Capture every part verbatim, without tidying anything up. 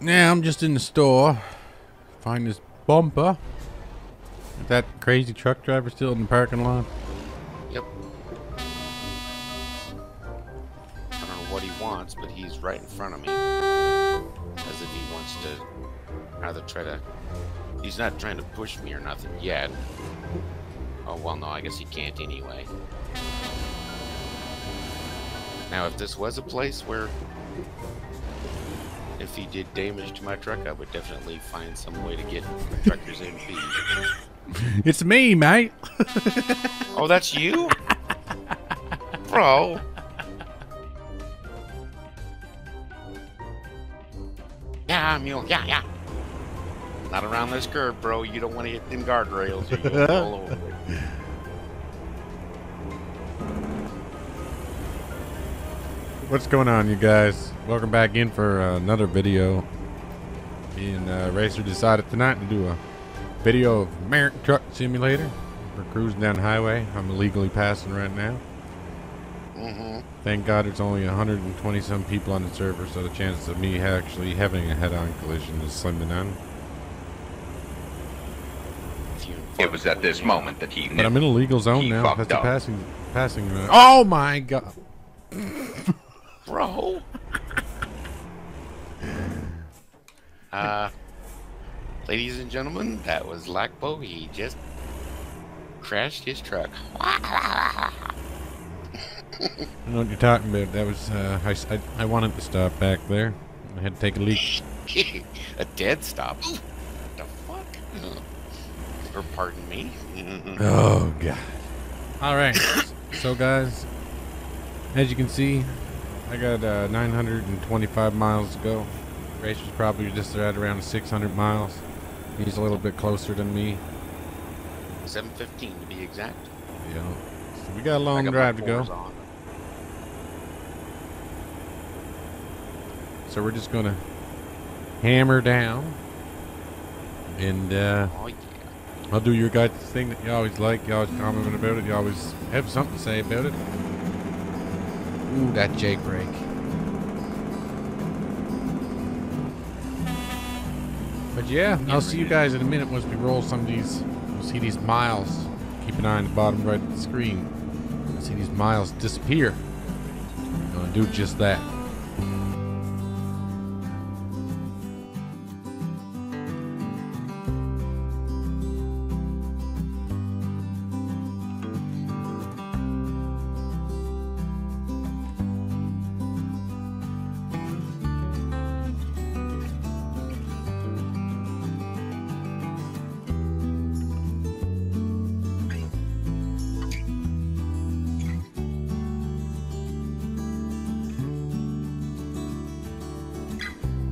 Now I'm just in the store. Find this bumper. Is that crazy truck driver still in the parking lot? Yep. I don't know what he wants, but he's right in front of me. As if he wants to either try to... He's not trying to push me or nothing yet. Oh, well, no, I guess he can't anyway. Now, if this was a place where... If he did damage to my truck, I would definitely find some way to get Truckers M P. It's me, mate. Oh, that's you? Bro. Yeah, mule. Yeah, yeah. Not around this curve, bro. You don't want to hit them guardrails. Or you'll roll over. What's going on, you guys? Welcome back in for uh, another video. Me and uh, Racer decided tonight to do a video of American Truck Simulator. We're cruising down the highway. I'm illegally passing right now. Mm-hmm. Thank God there's only one hundred twenty some people on the server, so the chance of me actually having a head-on collision is slim to none. It was at this moment that he. But I'm in a legal zone now. That's up. a passing, passing. Uh, oh my God. Bro. uh, ladies and gentlemen, that was LackedBow. He just crashed his truck. I don't know what you're talking about. That was uh, I, I. I wanted to stop back there. I had to take a leak. A dead stop. What the fuck? Or pardon me. Oh God. All right. So guys, as you can see, I got uh, nine hundred twenty-five miles to go. Racer's probably just right around six hundred miles. He's a little bit closer than me. seven fifteen to be exact. Yeah. So we got a long got drive to go. On. So we're just gonna hammer down, and uh, oh, yeah. I'll do your guys' thing that you always like. You always comment about it. You always have something to say about it. Ooh, that Jake brake. But yeah, I'll see you guys in a minute once we roll some of these. We'll see these miles. Keep an eye on the bottom right of the screen. We'll see these miles disappear. I'm gonna do just that.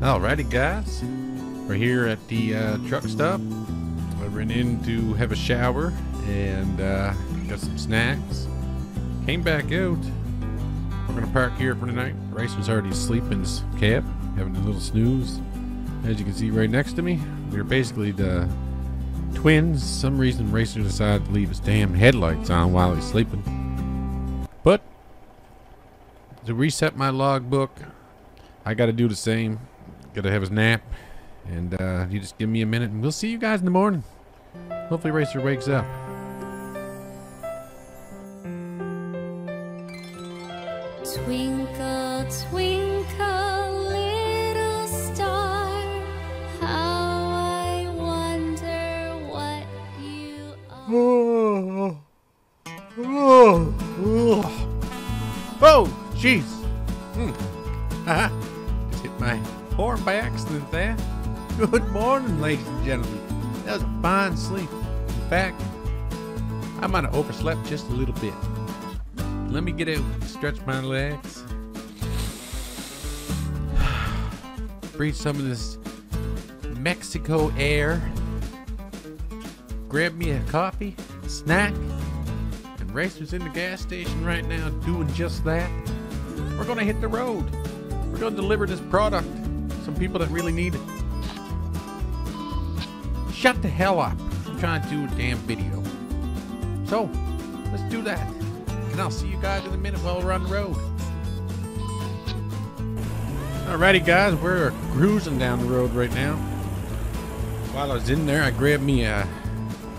Alrighty guys, we're here at the uh, truck stop. I ran in to have a shower and uh, got some snacks. Came back out. We're gonna park here for the night. Racer's already asleep in his cab, having a little snooze. As you can see right next to me, we were basically the twins. For some reason Racer decided to leave his damn headlights on while he's sleeping. But to reset my logbook, I gotta do the same. Gotta have his nap, and uh, you just give me a minute and we'll see you guys in the morning. Hopefully Racer wakes up. Twinkle, twinkle, little star, how I wonder what you are. Oh, oh, oh, oh, jeez. Mm. Uh-huh. Just hit my horn by accident there. Good morning, ladies and gentlemen. That was a fine sleep. In fact, I might have overslept just a little bit. Let me get out and stretch my legs. Breathe some of this Mexico air. Grab me a coffee, a snack, and Racer's in the gas station right now doing just that. We're gonna hit the road. We're gonna deliver this product. Some people that really need it. Shut the hell up. I'm trying to do a damn video. So, let's do that. And I'll see you guys in a minute while we're on the road. Alrighty guys, we're cruising down the road right now. While I was in there, I grabbed me a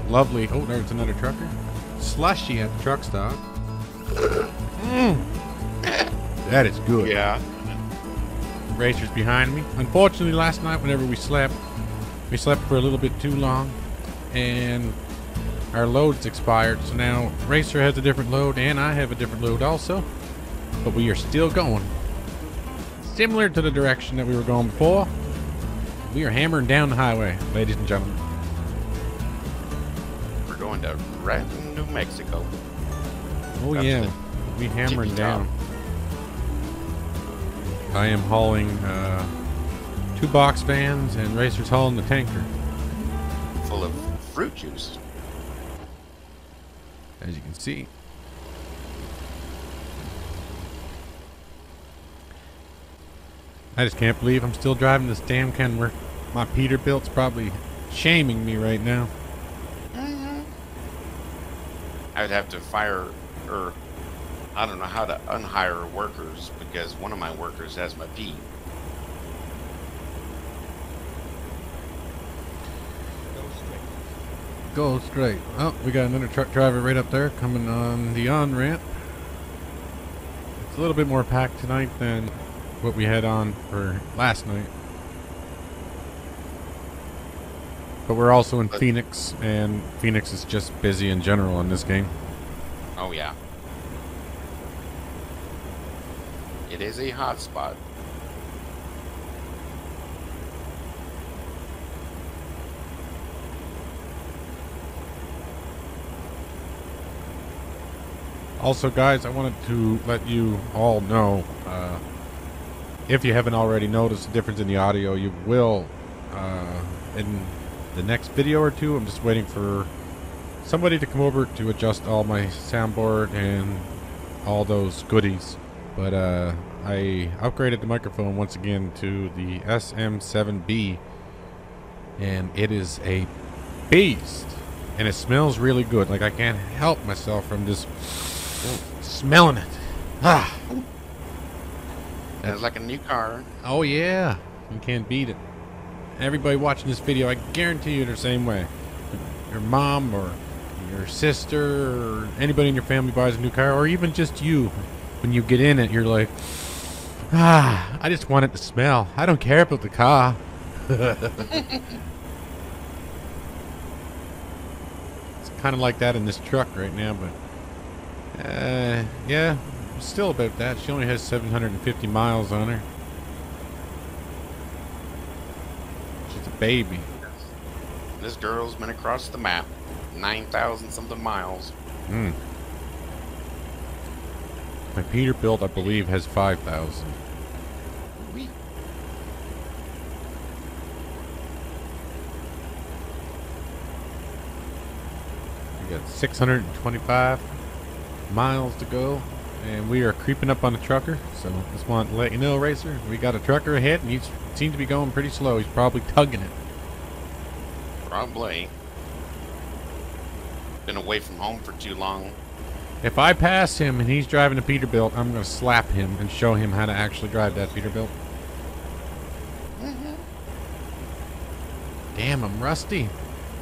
lovely, oh there's another trucker, slushy at the truck stop. Mm. That is good. Yeah. Racer's behind me. Unfortunately last night whenever we slept, we slept for a little bit too long and our loads expired, so now Racer has a different load and I have a different load also, but we are still going. Similar to the direction that we were going before, we are hammering down the highway, ladies and gentlemen. We're going to Ratton, New Mexico. Oh That's yeah, we hammering down. I am hauling uh, two box vans and Racer's hauling the tanker. Full of fruit juice. As you can see. I just can't believe I'm still driving this damn Kenworth. My Peterbilt's probably shaming me right now. Mm-hmm. I'd have to fire, or I don't know how to unhire workers because one of my workers has my P. Go straight. Oh, we got another truck driver right up there coming on the on-ramp. It's a little bit more packed tonight than what we had on for last night, but we're also in but Phoenix, and Phoenix is just busy in general in this game. Oh yeah, it is a hot spot. Also guys, I wanted to let you all know, uh, if you haven't already noticed the difference in the audio, you will uh, in the next video or two. I'm just waiting for somebody to come over to adjust all my soundboard and all those goodies. But uh, I upgraded the microphone once again to the S M seven B, and it is a beast. And it smells really good. Like I can't help myself from just smelling it. Ah. It's like a new car. Oh yeah, you can't beat it. Everybody watching this video, I guarantee you they're the same way. Your mom or your sister or anybody in your family buys a new car, or even just you. When you get in it, you're like, ah, I just want it to smell. I don't care about the car. It's kind of like that in this truck right now, but uh, yeah. Still about that. She only has seven hundred fifty miles on her. She's a baby. This girl's been across the map. nine thousand something miles. Hmm. My Peterbilt, I believe, has five thousand. Oui. We got six hundred twenty-five miles to go. And we are creeping up on the trucker, so just want to let you know, Racer, we got a trucker ahead, and he seems to be going pretty slow. He's probably tugging it. Probably. Been away from home for too long. If I pass him and he's driving a Peterbilt, I'm going to slap him and show him how to actually drive that Peterbilt. Mm-hmm. Damn, I'm rusty.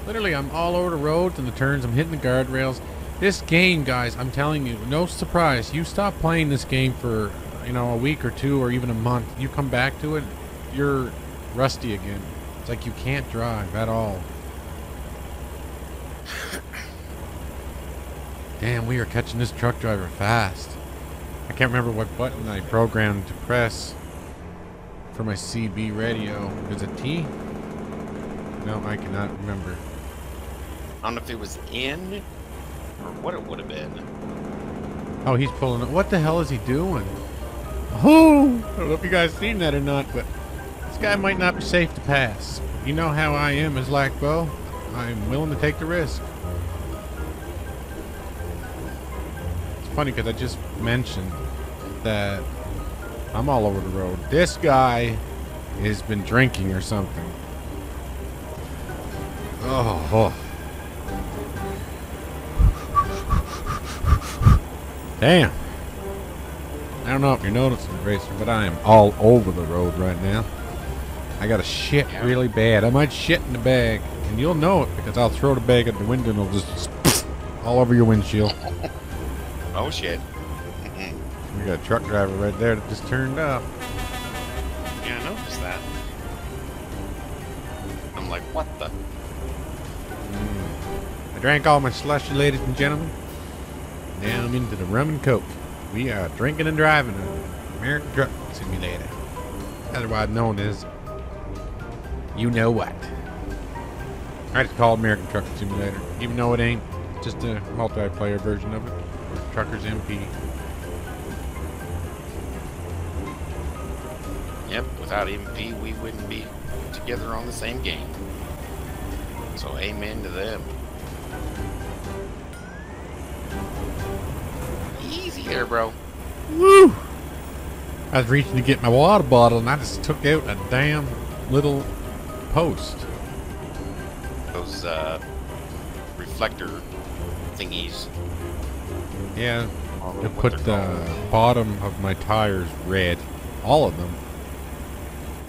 Literally, I'm all over the roads and the turns. I'm hitting the guardrails. This game, guys, I'm telling you, no surprise. You stop playing this game for, you know, a week or two or even a month. You come back to it, you're rusty again. It's like you can't drive at all. Damn, we are catching this truck driver fast. I can't remember what button I programmed to press for my C B radio. Is it T? No, I cannot remember. I don't know if it was in, or what it would have been. Oh, he's pulling up. What the hell is he doing? Oh, I don't know if you guys seen that or not, but this guy might not be safe to pass. You know how I am as LackedBow. I'm willing to take the risk. It's funny because I just mentioned that I'm all over the road. This guy has been drinking or something. Oh, oh. Damn. I don't know if you're noticing, Racer, but I am all over the road right now. I gotta shit really bad. I might shit in the bag, and you'll know it because I'll throw the bag at the window and it'll just all over your windshield. Oh shit. We got a truck driver right there that just turned up. Yeah, I noticed that. I'm like, what the? Mm. I drank all my slushy, ladies and gentlemen. Now I'm into the rum and coke. We are drinking and driving on American Truck Simulator, otherwise known as you know what. I just called American Truck Simulator, even though it ain't. It's just a multiplayer version of it. TruckersMP. Yep, without M P we wouldn't be together on the same game. So amen to them. Easy there, bro. Woo! I was reaching to get my water bottle and I just took out a damn little post. Those uh, reflector thingies. Yeah, to put the bottom of my tires red. All of them.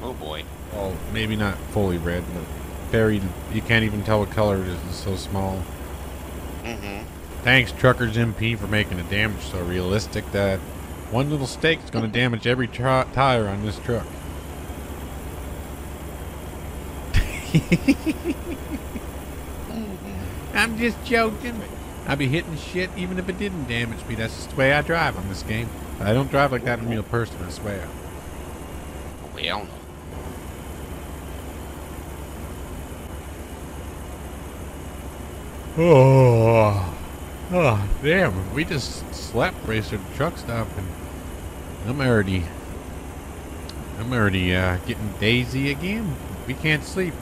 Oh boy. Well, maybe not fully red, but very, you can't even tell what color it is, it's so small. Mm-hmm. Thanks, TruckersMP, for making the damage so realistic that one little stake is going to damage every tire on this truck. I'm just joking. I'd be hitting shit even if it didn't damage me. That's just the way I drive on this game. I don't drive like that in real person, I swear. Well. Oh, oh, damn! We just slept, Racer, the truck stop, and I'm already, I'm already uh, getting daisy again. We can't sleep.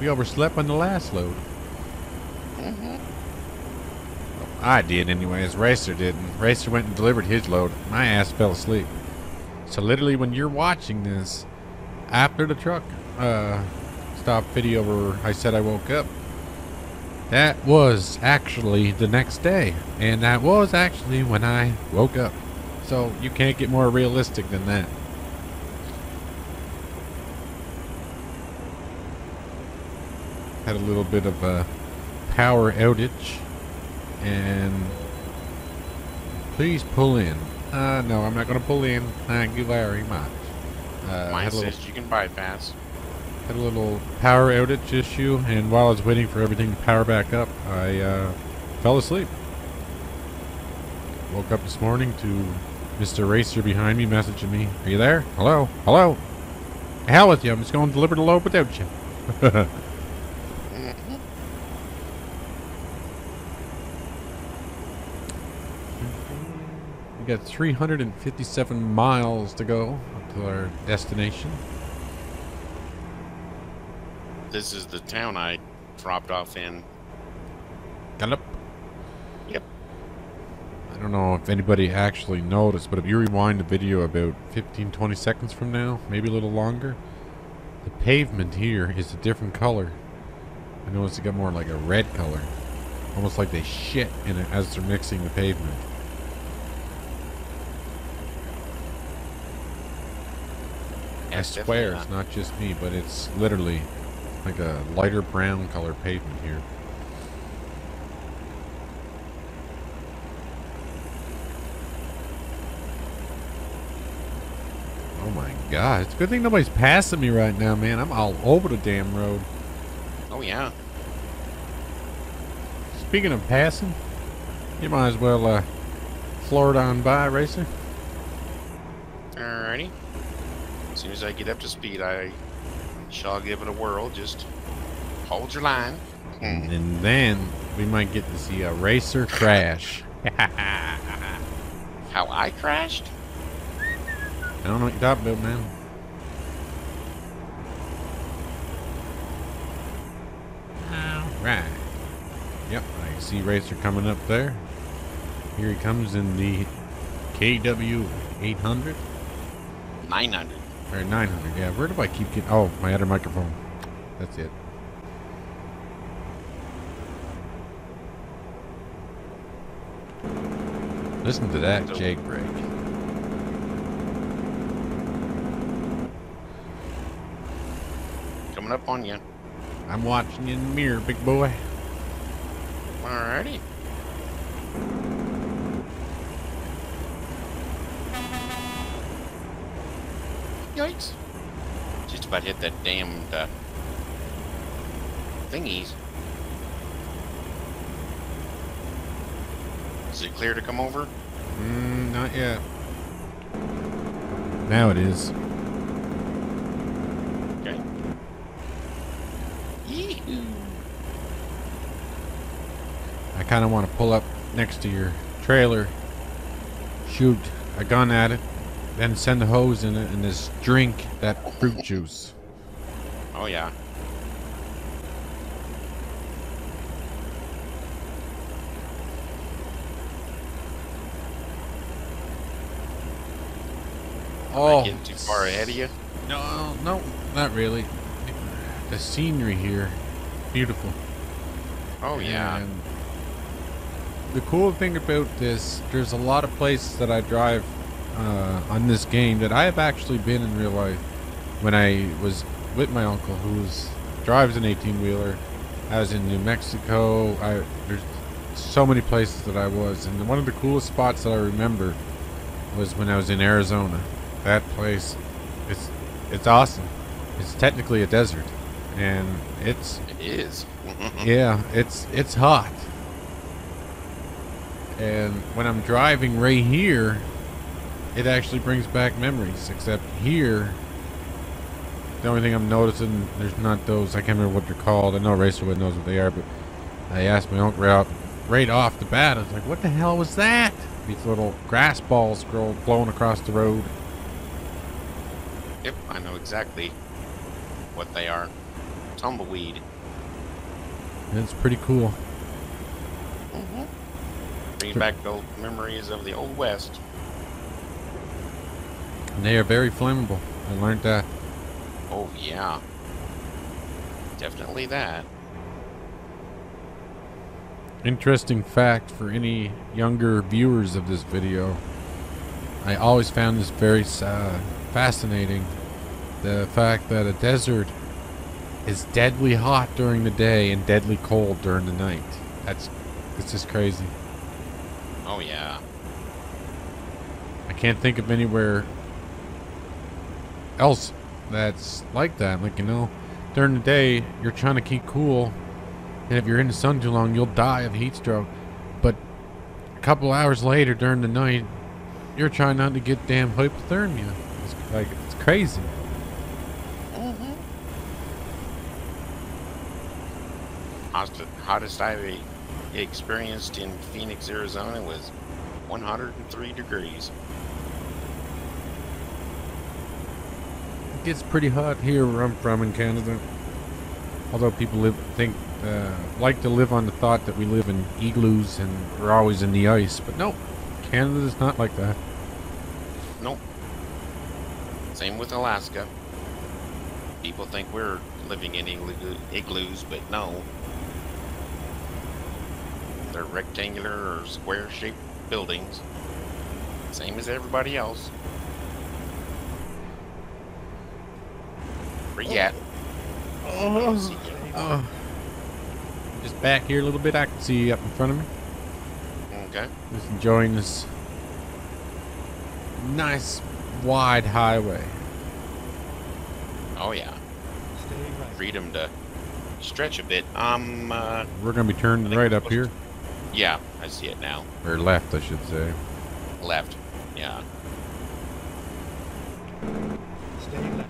We overslept on the last load. Mm-hmm. Well, I did, anyways. Racer didn't. Racer went and delivered his load. My ass fell asleep. So literally, when you're watching this, after the truck uh, stop video where I said I woke up. That was actually the next day, and that was actually when I woke up. So you can't get more realistic than that. Had a little bit of a power outage, and please pull in. Uh, no, I'm not going to pull in. Thank you very much. Uh, Mine says you can bypass. Had a little power outage issue, and while I was waiting for everything to power back up, I uh, fell asleep. Woke up this morning to Mister Racer behind me messaging me, "Are you there? Hello? Hello? The hell with you, I'm just going to deliver the load without you." We got three hundred fifty-seven miles to go to our destination. This is the town I dropped off in. Gallup. Yep. I don't know if anybody actually noticed, but if you rewind the video about fifteen, twenty seconds from now, maybe a little longer, the pavement here is a different color. I noticed it got more like a red color. Almost like they shit in it as they're mixing the pavement. That's I swear not. It's not just me, but it's literally like a lighter brown color pavement here. Oh my god, it's a good thing nobody's passing me right now, man. I'm all over the damn road. Oh yeah. Speaking of passing, you might as well uh, floor it on by, Racer. Alrighty. As soon as I get up to speed, I shall give it a whirl. Just hold your line. Mm. And then we might get to see a Racer crash. How I crashed? I don't know what you're talking about, man. Alright. Yep, I see Racer coming up there. Here he comes in the K W eight hundred. nine hundred. Or nine hundred, yeah. Where do I keep getting... Oh, my other microphone. That's it. Listen to that Jake brake. coming up on you. I'm watching you in the mirror, big boy. Alrighty. Yikes. Just about hit that damned uh, thingies. Is it clear to come over? Mm, not yet. Now it is. Okay. Yee-hoo. I kind of want to pull up next to your trailer, shoot a gun at it, then send the hose in it, and just drink that fruit juice. Oh yeah. Oh, am I getting too far ahead of you? No, no, not really. The scenery here, beautiful. Oh yeah. And the cool thing about this, there's a lot of places that I drive uh, on this game that I have actually been in real life. When I was with my uncle, who was, drives an eighteen wheeler, I was in New Mexico. I there's so many places that I was, and one of the coolest spots that I remember was when I was in Arizona. That place, it's it's awesome. It's technically a desert, and it's it is. Yeah, it's it's hot. And when I'm driving right here, it actually brings back memories. Except here, the only thing I'm noticing, there's not those. I can't remember what they're called. I know Racerwood knows what they are, but I asked my uncle out right off the bat. I was like, "What the hell was that?" These little grass balls grow blowing across the road. Yep, I know exactly what they are. Tumbleweed. That's pretty cool. Mm-hmm. Bringing back the memories of the old West. And they are very flammable. I learned that. Oh, yeah. Definitely that. Interesting fact for any younger viewers of this video. I always found this very sad. Fascinating, the fact that a desert is deadly hot during the day and deadly cold during the night. That's, it's just crazy. Oh yeah. I can't think of anywhere else that's like that. Like, you know, during the day you're trying to keep cool, and if you're in the sun too long, you'll die of heat stroke. But a couple hours later during the night, you're trying not to get damn hypothermia. Like, it's crazy. Mm-hmm. Hottest I've experienced in Phoenix, Arizona was one hundred three degrees. It gets pretty hot here where I'm from in Canada. Although people live, think, uh, like to live on the thought that we live in igloos and we're always in the ice. But nope, Canada is not like that. Nope. Same with Alaska. People think we're living in igloo igloos, but no. They're rectangular or square-shaped buildings. Same as everybody else. Where you at? Oh, oh, oh. Just back here a little bit. I can see you up in front of me. Okay. Just enjoying this nice wide highway. Oh yeah. Freedom to stretch a bit. Um uh, we're gonna be turning right up here. Yeah, I see it now. Or left, I should say. Left, yeah.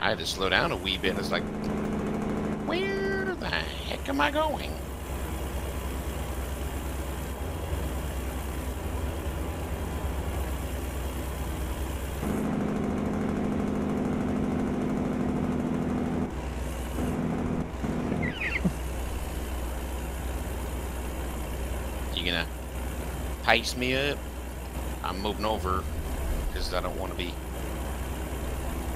I had to slow down a wee bit. It's like, where the heck am I going? Pace me up. I'm moving over because I don't want to be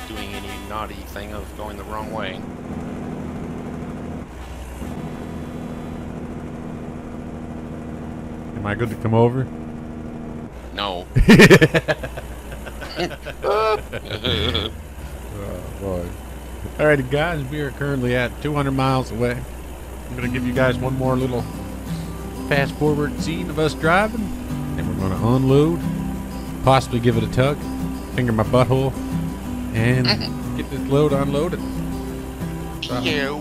doing any naughty thing of going the wrong way. Am I good to come over? No. Oh boy. Alrighty guys, we are currently at two hundred miles away. I'm gonna give you guys one more little fast forward scene of us driving, and we're gonna unload, possibly give it a tug, finger my butthole, and get this load unloaded. Yeah.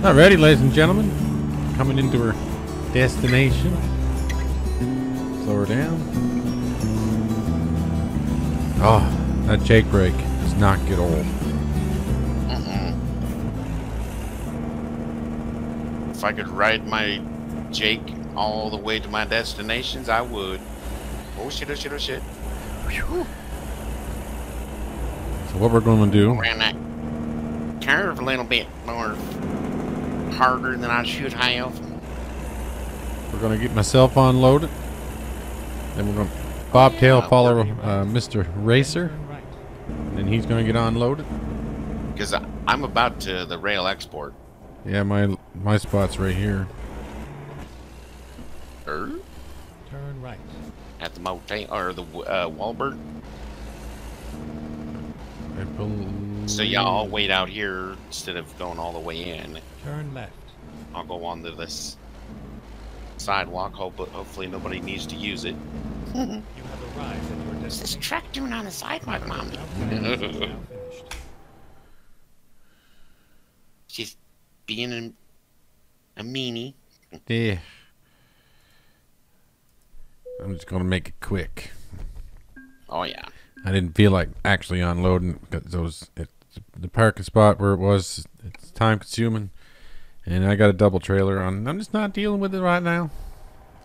Alrighty, ladies and gentlemen, coming into our destination. Slow her down. Oh, that Jake brake does not get old. Mm-mm. If I could ride my Jake all the way to my destinations, I would. Oh shit, oh shit, oh shit. Whew. So what we're going to do... Around that curve a little bit more. Harder than I should have. We're gonna get myself unloaded, then we're gonna bobtail yeah, follow uh, Mister Racer, and then he's gonna get unloaded. Because I'm about to the rail export. Yeah, my my spot's right here. Er? Turn right at the motel or the uh, Walbert. I believe... So y'all wait out here instead of going all the way in. Turn left. I'll go onto this sidewalk. Hope, hopefully nobody needs to use it. You have arrived at your destination. What's this truck doing on the sidewalk, Mom? Just being a, a meanie. Yeah. I'm just gonna make it quick. Oh yeah. I didn't feel like actually unloading because those it, the parking spot where it was. It's time consuming. And I got a double trailer on. I'm just not dealing with it right now.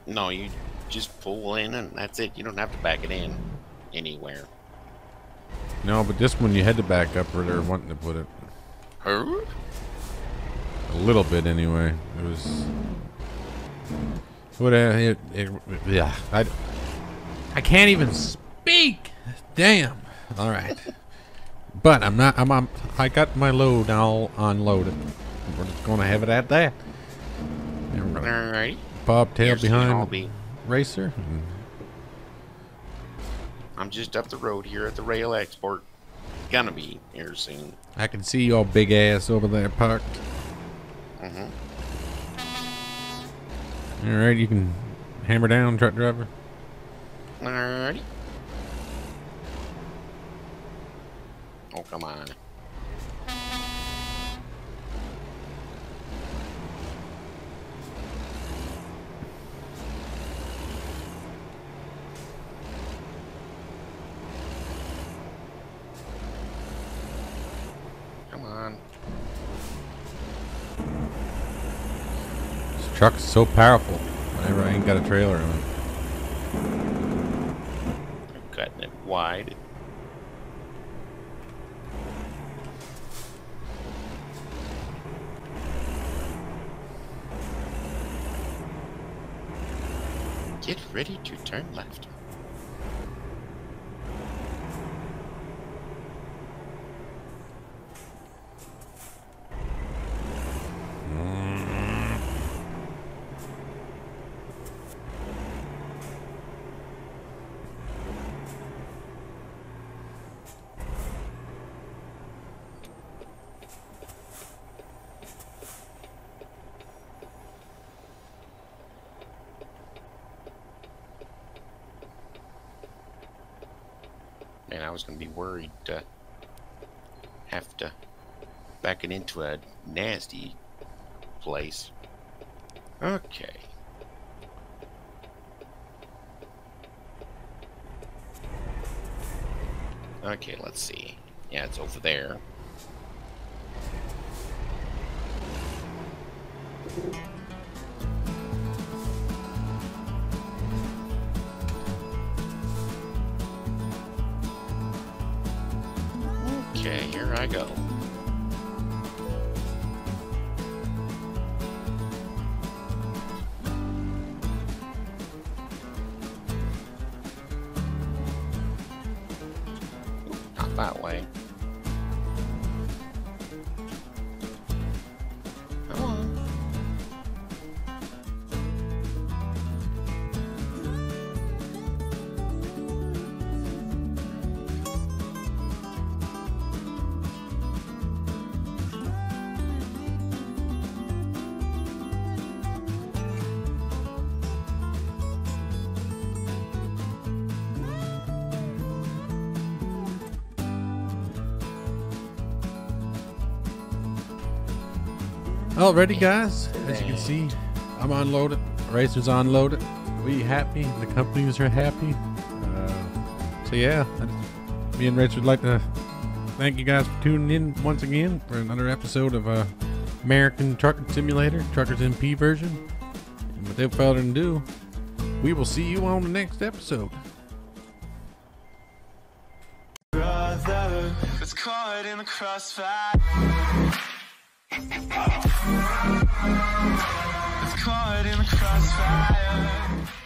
No, you just pull in and that's it. You don't have to back it in anywhere. No, but this one you had to back up where they're wanting to put it. Huh? A little bit anyway. It was. Whatever. It, it, yeah. I, I can't even speak. Damn. All right. But I'm not. I'm. I'm I got my load all unloaded. We're just gonna have it at that. And we're gonna all right. Bobtail Here's behind be. Racer. I'm just up the road here at the rail export. Gonna be here soon. I can see your big ass over there parked. Mm-hmm. All right, you can hammer down, truck driver. All right. Oh come on. Truck's so powerful whenever I ain't got a trailer on it. I'm cutting it wide. Get ready to turn left. And I was going to be worried to have to back it into a nasty place. Okay. Okay, let's see. Yeah, it's over there. Okay, here I go. Not that way. Come on. Alrighty guys, as you can see, I'm unloaded, Racer's unloaded, we happy, the companies are happy, uh, so yeah, I just, me and Racer would like to thank you guys for tuning in once again for another episode of uh, American Truck Simulator, Truckers M P version, and without further ado, we will see you on the next episode. Brother, it's caught in the crossfire. It's caught in the crossfire.